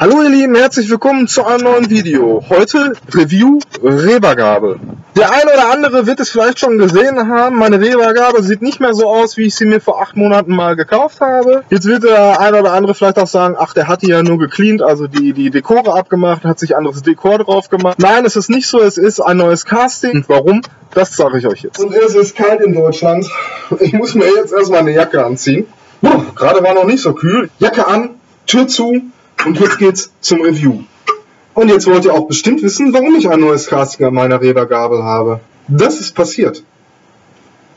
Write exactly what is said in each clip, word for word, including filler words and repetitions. Hallo ihr Lieben, herzlich willkommen zu einem neuen Video. Heute Review Reba Gabel. Der eine oder andere wird es vielleicht schon gesehen haben, meine Reba Gabel sieht nicht mehr so aus, wie ich sie mir vor acht Monaten mal gekauft habe. Jetzt wird der eine oder andere vielleicht auch sagen, ach, der hat die ja nur gecleant, also die, die Dekore abgemacht, hat sich anderes Dekor drauf gemacht. Nein, es ist nicht so, es ist ein neues Casting. Und warum? Das sage ich euch jetzt. Und es ist kalt in Deutschland. Ich muss mir jetzt erstmal eine Jacke anziehen. Puh, gerade war noch nicht so kühl. Jacke an, Tür zu. Und jetzt geht's zum Review. Und jetzt wollt ihr auch bestimmt wissen, warum ich ein neues Casting an meiner Reba Gabel habe. Das ist passiert.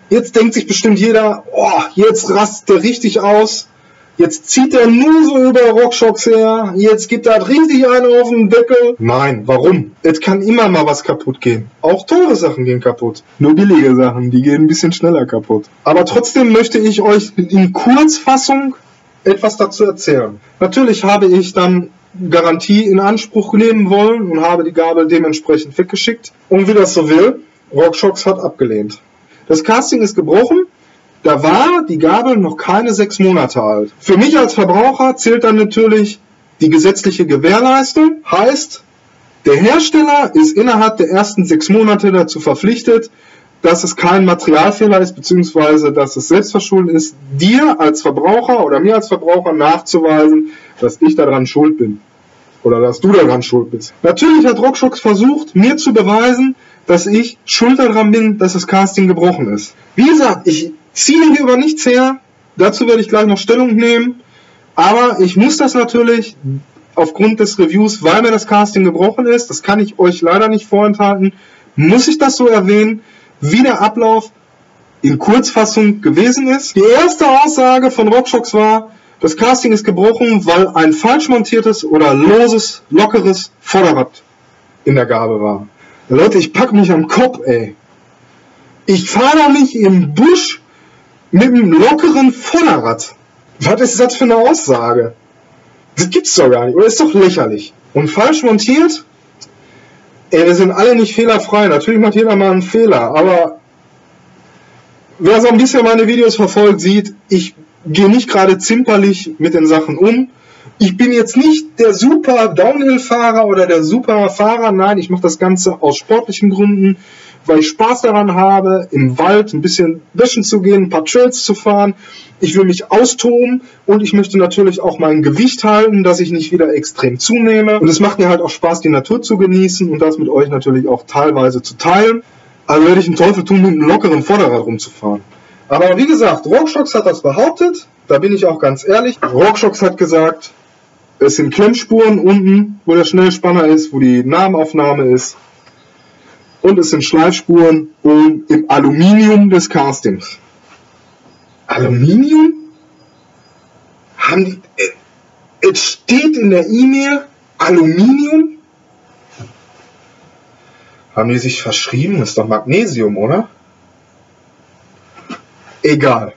Jetzt denkt sich bestimmt jeder, oh, jetzt rastet der richtig aus. Jetzt zieht er nur so über RockShox her. Jetzt gibt er richtig einen auf den Deckel. Nein, warum? Es kann immer mal was kaputt gehen. Auch teure Sachen gehen kaputt. Nur billige Sachen, die gehen ein bisschen schneller kaputt. Aber trotzdem möchte ich euch in Kurzfassung etwas dazu erzählen. Natürlich habe ich dann Garantie in Anspruch nehmen wollen und habe die Gabel dementsprechend weggeschickt. Und wie das so will, RockShox hat abgelehnt. Das Casting ist gebrochen, da war die Gabel noch keine sechs Monate alt. Für mich als Verbraucher zählt dann natürlich die gesetzliche Gewährleistung, heißt, der Hersteller ist innerhalb der ersten sechs Monate dazu verpflichtet, dass es kein Materialfehler ist, beziehungsweise dass es selbstverschuldet ist, dir als Verbraucher oder mir als Verbraucher nachzuweisen, dass ich daran schuld bin. Oder dass du daran schuld bist. Natürlich hat RockShox versucht, mir zu beweisen, dass ich schuld daran bin, dass das Casting gebrochen ist. Wie gesagt, ich ziehe hierüber nichts her, dazu werde ich gleich noch Stellung nehmen, aber ich muss das natürlich aufgrund des Reviews, weil mir das Casting gebrochen ist, das kann ich euch leider nicht vorenthalten, muss ich das so erwähnen, wie der Ablauf in Kurzfassung gewesen ist. Die erste Aussage von RockShox war, das Casting ist gebrochen, weil ein falsch montiertes oder loses, lockeres Vorderrad in der Gabel war. Leute, ich pack mich am Kopf, ey. Ich fahre doch nicht im Busch mit einem lockeren Vorderrad. Was ist das für eine Aussage? Das gibt's doch gar nicht, oder ist doch lächerlich. Und falsch montiert? Ey, wir sind alle nicht fehlerfrei. Natürlich macht jeder mal einen Fehler, aber wer so ein bisschen meine Videos verfolgt, sieht, ich gehe nicht gerade zimperlich mit den Sachen um. Ich bin jetzt nicht der super Downhill-Fahrer oder der super Fahrer. Nein, ich mache das Ganze aus sportlichen Gründen, weil ich Spaß daran habe, im Wald ein bisschen wischen zu gehen, ein paar Trails zu fahren. Ich will mich austoben und ich möchte natürlich auch mein Gewicht halten, dass ich nicht wieder extrem zunehme. Und es macht mir halt auch Spaß, die Natur zu genießen und das mit euch natürlich auch teilweise zu teilen. Also werde ich den Teufel tun, mit einem lockeren Vorderrad rumzufahren. Aber wie gesagt, RockShox hat das behauptet. Da bin ich auch ganz ehrlich. RockShox hat gesagt, es sind Klemmspuren unten, wo der Schnellspanner ist, wo die Namenaufnahme ist. Und es sind Schleifspuren um, im Aluminium des Castings. Aluminium? Haben die... Es steht in der E-Mail Aluminium? Haben die sich verschrieben? Das ist doch Magnesium, oder? Egal.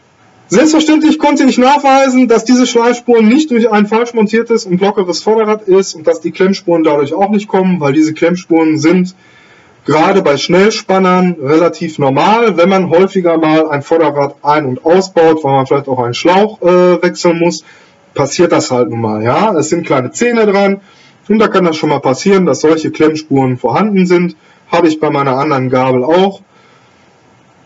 Selbstverständlich konnte ich nachweisen, dass diese Schleifspuren nicht durch ein falsch montiertes und lockeres Vorderrad ist und dass die Klemmspuren dadurch auch nicht kommen, weil diese Klemmspuren sind gerade bei Schnellspannern relativ normal, wenn man häufiger mal ein Vorderrad ein- und ausbaut, weil man vielleicht auch einen Schlauch äh, wechseln muss, passiert das halt nun mal. Ja? Es sind kleine Zähne dran und da kann das schon mal passieren, dass solche Klemmspuren vorhanden sind. Habe ich bei meiner anderen Gabel auch.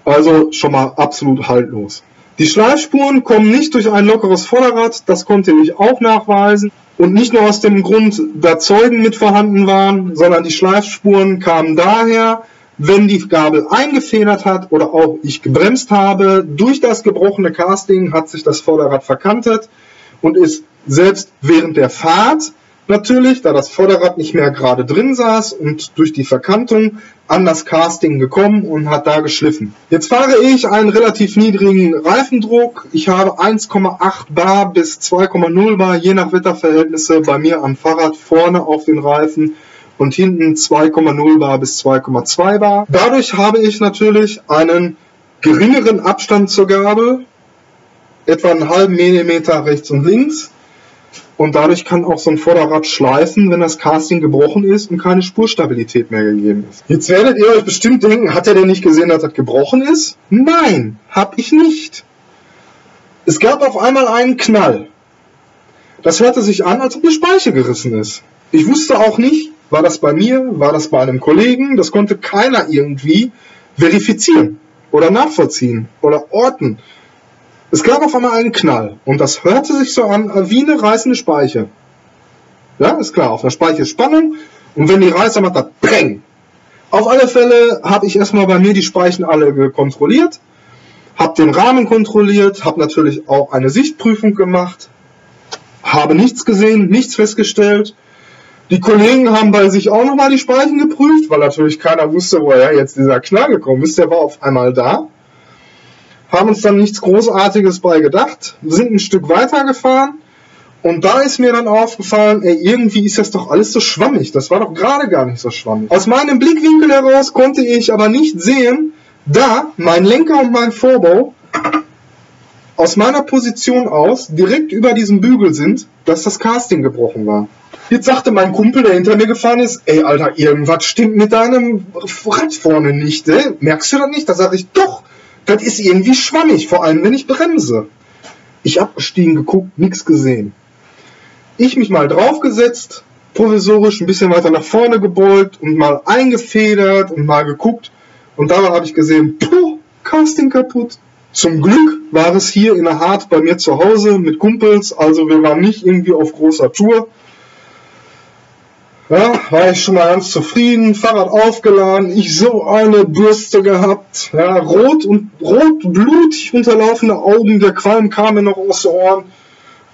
Also schon mal absolut haltlos. Die Schleifspuren kommen nicht durch ein lockeres Vorderrad, das konnte ich auch nachweisen. Und nicht nur aus dem Grund, da Zeugen mit vorhanden waren, sondern die Schleifspuren kamen daher, wenn die Gabel eingefedert hat oder auch ich gebremst habe. Durch das gebrochene Casting hat sich das Vorderrad verkantet und ist selbst während der Fahrt natürlich, da das Vorderrad nicht mehr gerade drin saß und durch die Verkantung an das Casting gekommen und hat da geschliffen. Jetzt fahre ich einen relativ niedrigen Reifendruck. Ich habe eins Komma acht Bar bis zwei Komma null Bar, je nach Wetterverhältnisse, bei mir am Fahrrad vorne auf den Reifen und hinten zwei Komma null Bar bis zwei Komma zwei Bar. Dadurch habe ich natürlich einen geringeren Abstand zur Gabel, etwa einen halben Millimeter rechts und links. Und dadurch kann auch so ein Vorderrad schleifen, wenn das Casting gebrochen ist und keine Spurstabilität mehr gegeben ist. Jetzt werdet ihr euch bestimmt denken, hat er denn nicht gesehen, dass das gebrochen ist? Nein, habe ich nicht. Es gab auf einmal einen Knall. Das hörte sich an, als ob die Speiche gerissen ist. Ich wusste auch nicht, war das bei mir, war das bei einem Kollegen, das konnte keiner irgendwie verifizieren oder nachvollziehen oder orten. Es gab auf einmal einen Knall und das hörte sich so an wie eine reißende Speiche. Ja, ist klar, auf der Speiche ist Spannung und wenn die reißt, dann macht das Peng. Auf alle Fälle habe ich erstmal bei mir die Speichen alle kontrolliert, habe den Rahmen kontrolliert, habe natürlich auch eine Sichtprüfung gemacht, habe nichts gesehen, nichts festgestellt. Die Kollegen haben bei sich auch nochmal die Speichen geprüft, weil natürlich keiner wusste, woher jetzt dieser Knall gekommen ist. Der war auf einmal da. Haben uns dann nichts Großartiges bei gedacht, sind ein Stück weitergefahren und da ist mir dann aufgefallen, ey, irgendwie ist das doch alles so schwammig. Das war doch gerade gar nicht so schwammig. Aus meinem Blickwinkel heraus konnte ich aber nicht sehen, da mein Lenker und mein Vorbau aus meiner Position aus direkt über diesem Bügel sind, dass das Casting gebrochen war. Jetzt sagte mein Kumpel, der hinter mir gefahren ist, ey Alter, irgendwas stimmt mit deinem Rad vorne nicht, ey. Merkst du das nicht? Da sage ich, doch, das ist irgendwie schwammig, vor allem wenn ich bremse. Ich abgestiegen geguckt, nichts gesehen. Ich mich mal draufgesetzt, provisorisch ein bisschen weiter nach vorne gebeugt und mal eingefedert und mal geguckt. Und dabei habe ich gesehen, puh, Casting kaputt. Zum Glück war es hier in der Hart bei mir zu Hause mit Kumpels, also wir waren nicht irgendwie auf großer Tour. Ja, war ich schon mal ganz zufrieden, Fahrrad aufgeladen, ich so eine Bürste gehabt, ja, rot und rotblutig unterlaufene Augen, der Qualm kam mir noch aus den Ohren.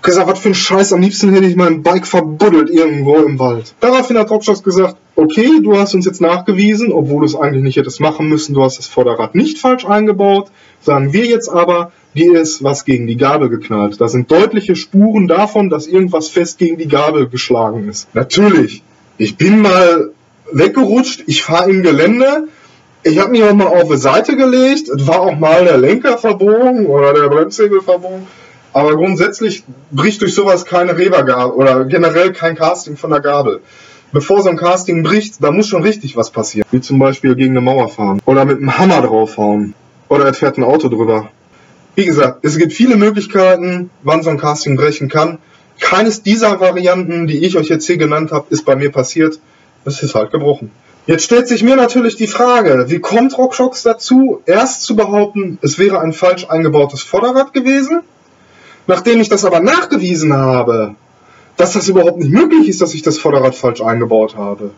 Gesagt, was für ein Scheiß, am liebsten hätte ich mein Bike verbuddelt irgendwo im Wald. Daraufhin hat RockShox gesagt, okay, du hast uns jetzt nachgewiesen, obwohl du es eigentlich nicht hättest machen müssen, du hast das Vorderrad nicht falsch eingebaut, sagen wir jetzt aber, dir ist was gegen die Gabel geknallt. Da sind deutliche Spuren davon, dass irgendwas fest gegen die Gabel geschlagen ist. Natürlich, ich bin mal weggerutscht, ich fahre im Gelände, ich habe mich auch mal auf die Seite gelegt, es war auch mal der Lenker verbogen oder der Bremshebel verbogen. Aber grundsätzlich bricht durch sowas keine Reba Gabel oder generell kein Casting von der Gabel. Bevor so ein Casting bricht, da muss schon richtig was passieren. Wie zum Beispiel gegen eine Mauer fahren oder mit einem Hammer draufhauen oder es fährt ein Auto drüber. Wie gesagt, es gibt viele Möglichkeiten, wann so ein Casting brechen kann. Keines dieser Varianten, die ich euch jetzt hier genannt habe, ist bei mir passiert. Es ist halt gebrochen. Jetzt stellt sich mir natürlich die Frage, wie kommt RockShox dazu, erst zu behaupten, es wäre ein falsch eingebautes Vorderrad gewesen? Nachdem ich das aber nachgewiesen habe, dass das überhaupt nicht möglich ist, dass ich das Vorderrad falsch eingebaut habe.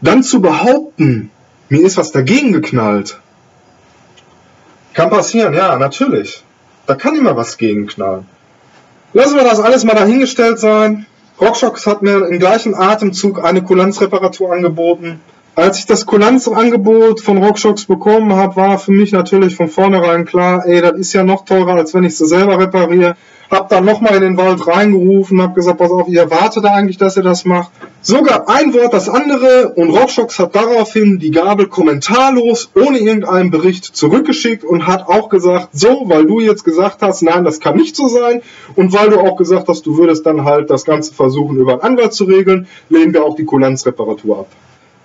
Dann zu behaupten, mir ist was dagegen geknallt. Kann passieren, ja, natürlich. Da kann immer was gegen knallen. Lassen wir das alles mal dahingestellt sein. RockShox hat mir im gleichen Atemzug eine Kulanzreparatur angeboten. Als ich das Kulanzangebot von RockShox bekommen habe, war für mich natürlich von vornherein klar, ey, das ist ja noch teurer, als wenn ich es selber repariere. Hab dann nochmal in den Wald reingerufen, hab gesagt, pass auf, ihr erwartet eigentlich, dass ihr das macht. So gab ein Wort das andere und RockShox hat daraufhin die Gabel kommentarlos, ohne irgendeinen Bericht zurückgeschickt und hat auch gesagt, so, weil du jetzt gesagt hast, nein, das kann nicht so sein und weil du auch gesagt hast, du würdest dann halt das Ganze versuchen, über einen Anwalt zu regeln, lehnen wir auch die Kulanzreparatur ab.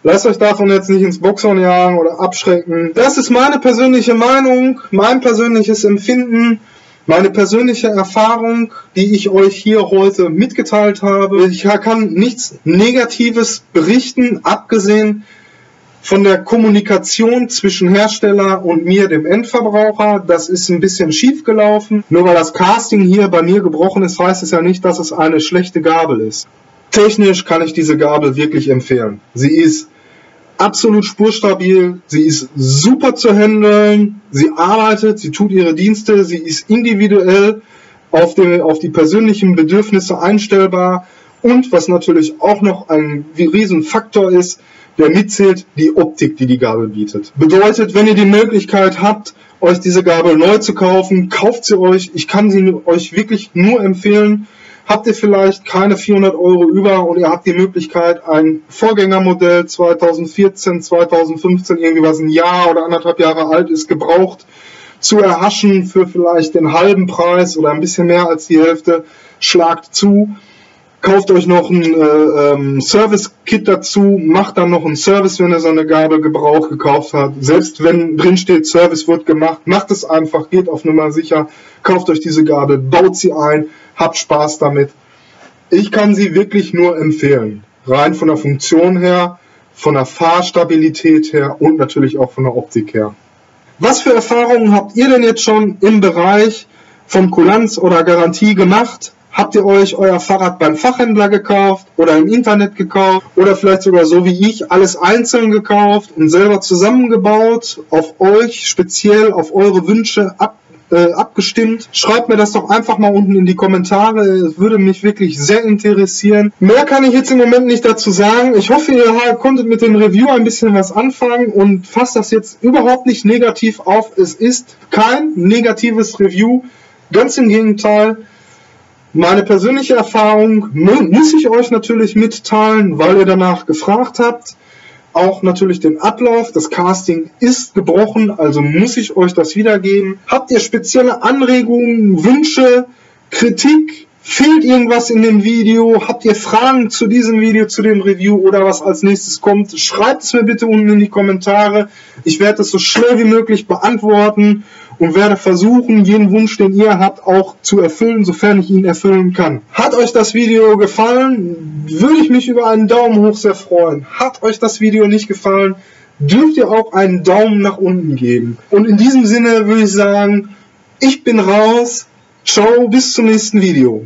Lasst euch davon jetzt nicht ins Boxhorn jagen oder abschrecken. Das ist meine persönliche Meinung, mein persönliches Empfinden, meine persönliche Erfahrung, die ich euch hier heute mitgeteilt habe. Ich kann nichts Negatives berichten, abgesehen von der Kommunikation zwischen Hersteller und mir, dem Endverbraucher. Das ist ein bisschen schief gelaufen. Nur weil das Casting hier bei mir gebrochen ist, heißt es ja nicht, dass es eine schlechte Gabel ist. Technisch kann ich diese Gabel wirklich empfehlen. Sie ist absolut spurstabil, sie ist super zu handeln, sie arbeitet, sie tut ihre Dienste, sie ist individuell auf die, auf die persönlichen Bedürfnisse einstellbar und was natürlich auch noch ein Riesenfaktor ist, der mitzählt, die Optik, die die Gabel bietet. Bedeutet, wenn ihr die Möglichkeit habt, euch diese Gabel neu zu kaufen, kauft sie euch. Ich kann sie euch wirklich nur empfehlen. Habt ihr vielleicht keine vierhundert Euro über und ihr habt die Möglichkeit, ein Vorgängermodell zweitausendvierzehn, zweitausendfünfzehn, irgendwie was ein Jahr oder anderthalb Jahre alt ist, gebraucht zu erhaschen für vielleicht den halben Preis oder ein bisschen mehr als die Hälfte, schlagt zu. Kauft euch noch ein äh, ähm, Service-Kit dazu, macht dann noch einen Service, wenn ihr so eine Gabel gebraucht gekauft habt. Selbst wenn drin steht, Service wird gemacht, macht es einfach, geht auf Nummer sicher, kauft euch diese Gabel, baut sie ein, habt Spaß damit. Ich kann sie wirklich nur empfehlen, rein von der Funktion her, von der Fahrstabilität her und natürlich auch von der Optik her. Was für Erfahrungen habt ihr denn jetzt schon im Bereich von Kulanz oder Garantie gemacht? Habt ihr euch euer Fahrrad beim Fachhändler gekauft oder im Internet gekauft oder vielleicht sogar so wie ich alles einzeln gekauft und selber zusammengebaut, auf euch speziell, auf eure Wünsche ab, äh, abgestimmt? Schreibt mir das doch einfach mal unten in die Kommentare, es würde mich wirklich sehr interessieren. Mehr kann ich jetzt im Moment nicht dazu sagen. Ich hoffe, ihr konntet mit dem Review ein bisschen was anfangen und fasst das jetzt überhaupt nicht negativ auf. Es ist kein negatives Review, ganz im Gegenteil. Meine persönliche Erfahrung muss ich euch natürlich mitteilen, weil ihr danach gefragt habt. Auch natürlich den Ablauf, das Casting ist gebrochen, also muss ich euch das wiedergeben. Habt ihr spezielle Anregungen, Wünsche, Kritik? Fehlt irgendwas in dem Video? Habt ihr Fragen zu diesem Video, zu dem Review oder was als nächstes kommt? Schreibt es mir bitte unten in die Kommentare. Ich werde es so schnell wie möglich beantworten und werde versuchen, jeden Wunsch, den ihr habt, auch zu erfüllen, sofern ich ihn erfüllen kann. Hat euch das Video gefallen? Würde ich mich über einen Daumen hoch sehr freuen. Hat euch das Video nicht gefallen? Dürft ihr auch einen Daumen nach unten geben. Und in diesem Sinne würde ich sagen, ich bin raus. Ciao, bis zum nächsten Video.